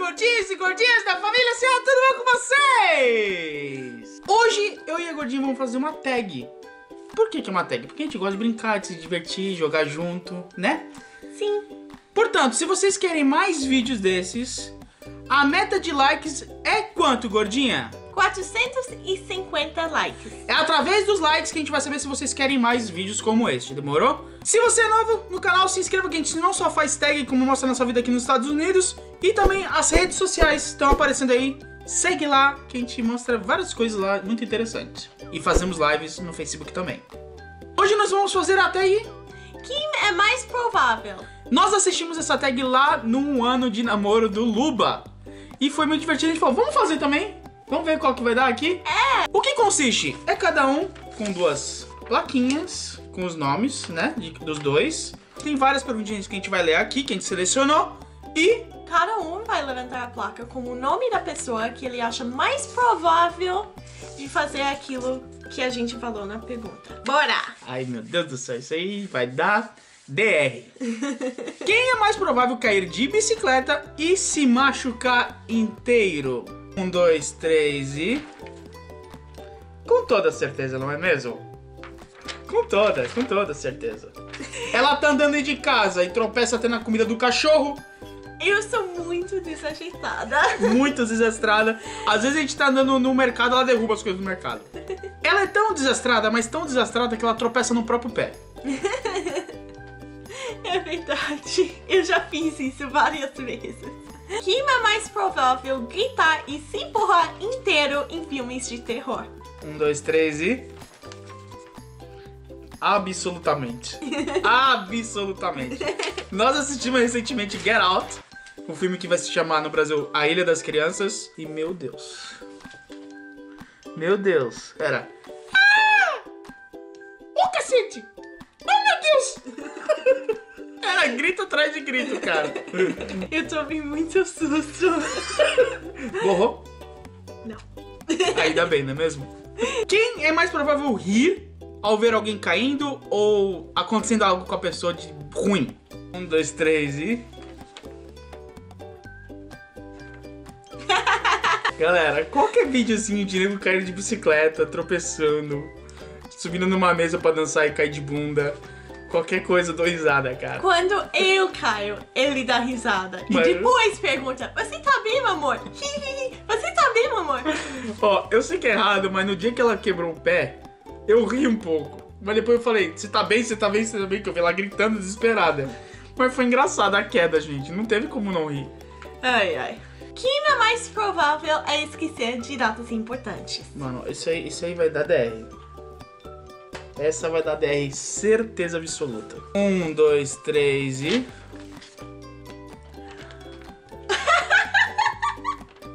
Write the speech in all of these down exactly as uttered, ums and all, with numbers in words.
gordinhos e gordinhas da família Serra, tudo bom com vocês? Hoje eu e a gordinha vamos fazer uma tag. Por que que é uma tag? Porque a gente gosta de brincar, de se divertir, jogar junto, né? Sim. Portanto, se vocês querem mais vídeos desses, a meta de likes é quanto, gordinha? quatrocentos e cinquenta likes. É através dos likes que a gente vai saber se vocês querem mais vídeos como este, demorou? Se você é novo no canal, se inscreva, que a gente não só faz tag como mostra nossa vida aqui nos Estados Unidos, e também as redes sociais estão aparecendo aí. Segue lá que a gente mostra várias coisas lá, muito interessante. E fazemos lives no Facebook também. Hoje nós vamos fazer a tag... Quem é mais provável? Nós assistimos essa tag lá num ano de namoro do Luba. E foi muito divertido, a gente falou, vamos fazer também? Vamos ver qual que vai dar aqui? É! O que consiste? É cada um com duas plaquinhas, com os nomes, né, de, dos dois. Tem várias perguntinhas que a gente vai ler aqui, que a gente selecionou. E... cada um vai levantar a placa com o nome da pessoa que ele acha mais provável de fazer aquilo que a gente falou na pergunta. Bora! Ai, meu Deus do céu, isso aí vai dar D R. Quem é mais provável cair de bicicleta e se machucar inteiro? Um, dois, três e... Com toda certeza, não é mesmo? Com toda, com toda certeza. Ela tá andando de casa e tropeça até na comida do cachorro. Eu sou muito desajeitada. Muito desastrada. Às vezes a gente tá andando no mercado, ela derruba as coisas do mercado. Ela é tão desastrada, mas tão desastrada, que ela tropeça no próprio pé. É verdade. Eu já fiz isso várias vezes. Quem é mais provável gritar e se empurrar inteiro em filmes de terror? Um, dois, três e... Absolutamente. Absolutamente. Nós assistimos recentemente Get Out, um filme que vai se chamar no Brasil A Ilha das Crianças. E meu Deus. Meu Deus. Pera. Ah! Ô, cacete! Oh, meu Deus! Era grito atrás de grito, cara. Eu tomei muito susto. Borrou? Não. Ainda bem, não é mesmo? Quem é mais provável rir ao ver alguém caindo ou acontecendo algo com a pessoa de ruim? Um, dois, três e... Galera, qualquer videozinho de nego caindo de bicicleta, tropeçando, subindo numa mesa pra dançar e cair de bunda... Qualquer coisa, eu dou risada, cara. Quando eu caio, ele dá risada. Mas... E depois pergunta, você tá bem, amor? Você tá bem, amor? Ó, eu sei que é errado, mas no dia que ela quebrou o pé, eu ri um pouco. Mas depois eu falei, você tá bem, você tá bem, você tá bem? Que eu vi ela gritando desesperada. Mas foi engraçada a queda, gente. Não teve como não rir. Ai, ai. Quem é mais provável é esquecer de datas importantes? Mano, isso aí, isso aí vai dar D R. Essa vai dar D R, certeza absoluta. Um, dois, três e...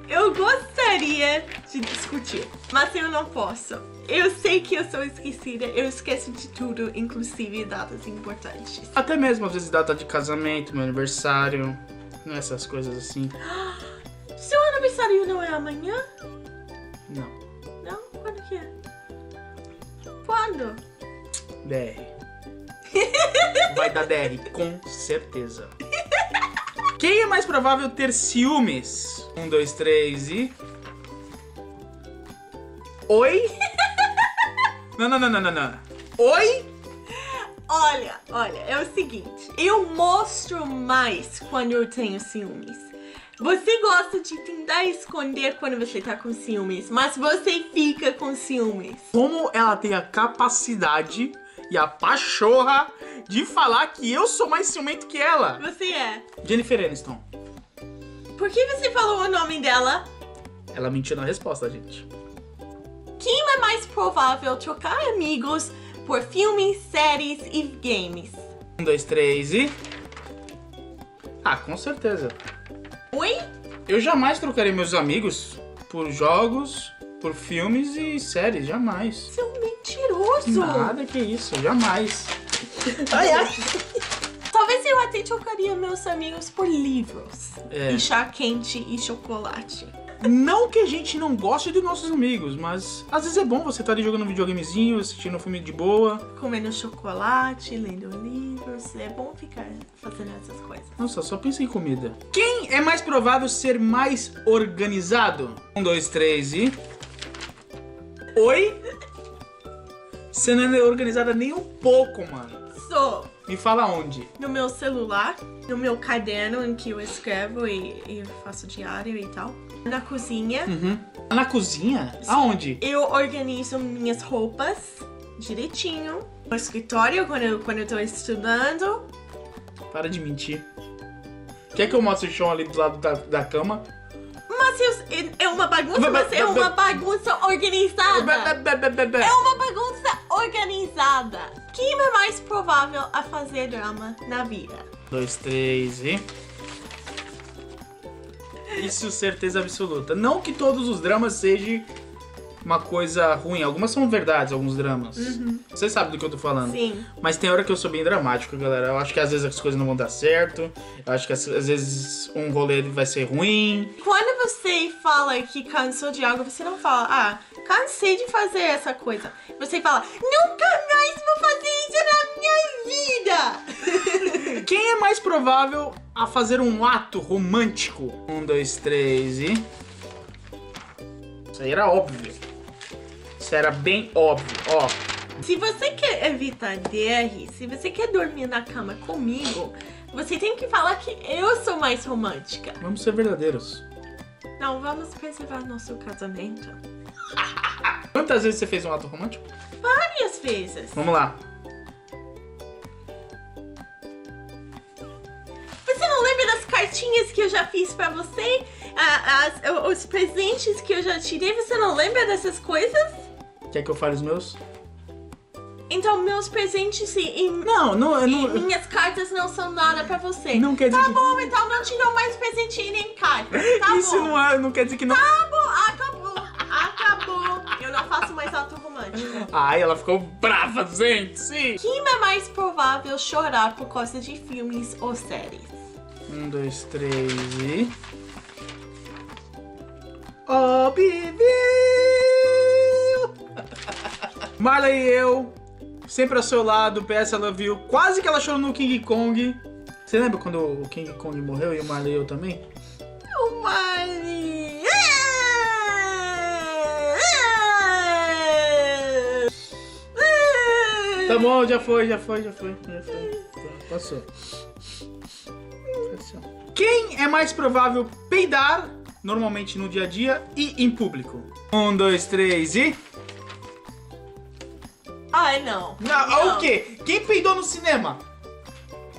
Eu gostaria de discutir, mas eu não posso. Eu sei que eu sou esquecida, eu esqueço de tudo, inclusive datas importantes. Até mesmo, às vezes, data de casamento, meu aniversário, essas coisas assim. Seu aniversário não é amanhã? Não. Não? Quando que é? Quando? D R. Vai dar D R, com certeza. Quem é mais provável ter ciúmes? Um, dois, três e... Oi? Não, não, não, não, não, não. Oi? Olha, olha, é o seguinte. Eu mostro mais quando eu tenho ciúmes. Você gosta de tentar esconder quando você tá com ciúmes, mas você fica com ciúmes. Como ela tem a capacidade... E a pachorra de falar que eu sou mais ciumento que ela. Você é. Jennifer Aniston. Por que você falou o nome dela? Ela mentiu na resposta, gente. Quem é mais provável trocar amigos por filmes, séries e games? Um, dois, três e... Ah, com certeza. Oi? Eu jamais trocarei meus amigos por jogos... Por filmes e séries, jamais. Você é um mentiroso. Nada que isso, jamais. Ai, ai. Talvez eu até trocaria meus amigos por livros. É. E chá quente e chocolate. Não que a gente não goste dos nossos amigos, mas às vezes é bom você estar ali jogando um videogamezinho, assistindo um filme de boa. Comendo chocolate, lendo livros, é bom ficar fazendo essas coisas. Nossa, só pensa em comida. Quem é mais provável ser mais organizado? Um, dois, três e... Oi? Você não é organizada nem um pouco, mano. Sou. Me fala onde? No meu celular, no meu caderno em que eu escrevo e, e faço diário e tal. Na cozinha. Uhum. Na cozinha? Sim. Aonde? Eu organizo minhas roupas direitinho. No escritório, quando eu, quando eu tô estudando. Para de mentir. Quer que eu mostre o chão ali do lado da, da cama? Mas eu, é uma bagunça, be, be, mas é be, uma bagunça organizada. Be, be, be, be, be. É uma bagunça organizada. Quem é mais provável a fazer drama na vida? Dois, três e... Isso, certeza absoluta. Não que todos os dramas sejam uma coisa ruim. Algumas são verdades, alguns dramas. Uhum. Você sabe do que eu tô falando. Sim. Mas tem hora que eu sou bem dramático, galera. Eu acho que às vezes as coisas não vão dar certo. Eu acho que às vezes um rolê vai ser ruim. Quando você fala que cansou de algo, você não fala, ah, cansei de fazer essa coisa. Você fala, nunca mais vou fazer isso na minha vida. Quem é mais provável a fazer um ato romântico? Um, dois, três e... Isso aí era óbvio. Isso era bem óbvio, ó. Se você quer evitar D R, se você quer dormir na cama comigo, você tem que falar que eu sou mais romântica. Vamos ser verdadeiros. Não, vamos preservar nosso casamento. Quantas vezes você fez um ato romântico? Várias vezes. Vamos lá. Você não lembra das cartinhas que eu já fiz pra você? As, as, os presentes que eu já te dei? Você não lembra dessas coisas? Quer que eu fale os meus? Então meus presentes e, e, não, não, e não, minhas cartas não são nada pra você. Não quer dizer tá que... bom, então não te dou mais presente e nem carta. Tá Isso bom. não é, não quer dizer que não... Tá bom, acabou, acabou. Eu não faço mais ato romântico. Ai, ela ficou brava, gente. Sim. Quem é mais provável chorar por causa de filmes ou séries? Um, dois, três e... Oh, baby! Marley e eu... Sempre ao seu lado, P S I Love You. Quase que ela chorou no King Kong. Você lembra quando o King Kong morreu e o Marley e eu também? O Marley! Tá bom, já foi, já foi, já foi, já foi. Passou. Passou. Quem é mais provável peidar normalmente no dia a dia e em público? Um, dois, três e... Ai, não. Não, não. O quê? Quem peidou no cinema?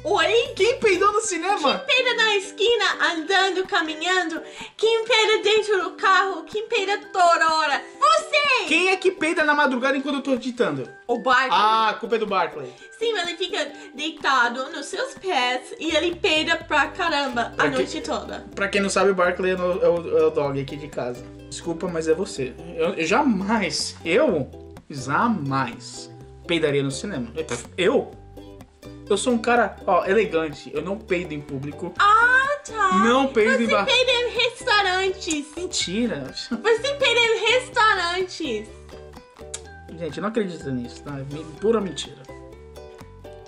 Oi? Quem peidou no cinema? Quem peida na esquina, andando, caminhando? Quem peida dentro do carro? Quem peida toda hora? Você! Quem é que peida na madrugada enquanto eu tô digitando? O Barclay. Ah, a culpa é do Barclay. Sim, ele fica deitado nos seus pés e ele peida pra caramba pra a que... noite toda. Pra quem não sabe, o Barclay é o, é o, é o dog aqui de casa. Desculpa, mas é você. Eu, eu jamais... Eu... Jamais peidaria no cinema. Eu? Eu sou um cara, ó, elegante. Eu não peido em público. Ah, tá. Não peido Você em... Você peida em restaurantes. Mentira. Você peida em restaurantes. Gente, eu não acredito nisso, tá? É pura mentira.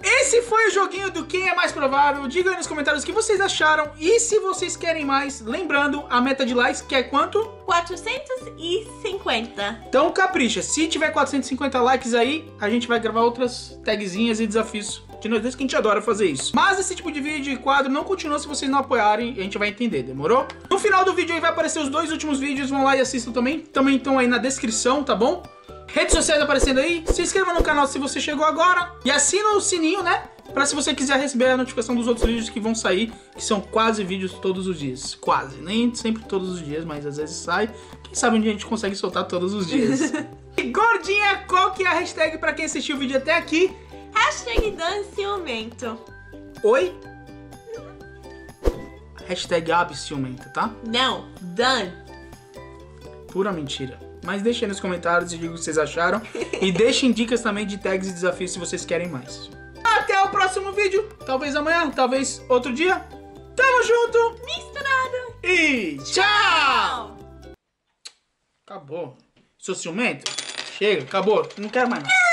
Esse foi o joguinho do Quem é Mais Provável. Diga aí nos comentários o que vocês acharam e se vocês querem mais. Lembrando, a meta de likes que é quanto? quatrocentos e cinquenta. Então capricha, se tiver quatrocentos e cinquenta likes aí, a gente vai gravar outras tagzinhas e desafios de nós dois, que a gente adora fazer isso. Mas esse tipo de vídeo e quadro não continua se vocês não apoiarem, a gente vai entender, demorou? No final do vídeo aí vai aparecer os dois últimos vídeos, vão lá e assistam também. Também estão aí na descrição, tá bom? Redes sociais aparecendo aí, se inscreva no canal se você chegou agora e assina o sininho, né? Pra se você quiser receber a notificação dos outros vídeos que vão sair, que são quase vídeos todos os dias. Quase, nem sempre todos os dias, mas às vezes sai. Quem sabe um dia a gente consegue soltar todos os dias. E gordinha, qual que é a hashtag pra quem assistiu o vídeo até aqui? Hashtag danciumento. Oi? Hashtag abciumento, tá? Não, dan. Pura mentira. Mas deixem aí nos comentários e digam o que vocês acharam. E deixem dicas também de tags e desafios se vocês querem mais. Até o próximo vídeo. Talvez amanhã, talvez outro dia. Tamo junto. Misturado. E tchau. acabou. Sou ciumento? Chega, acabou. Não quero mais nada.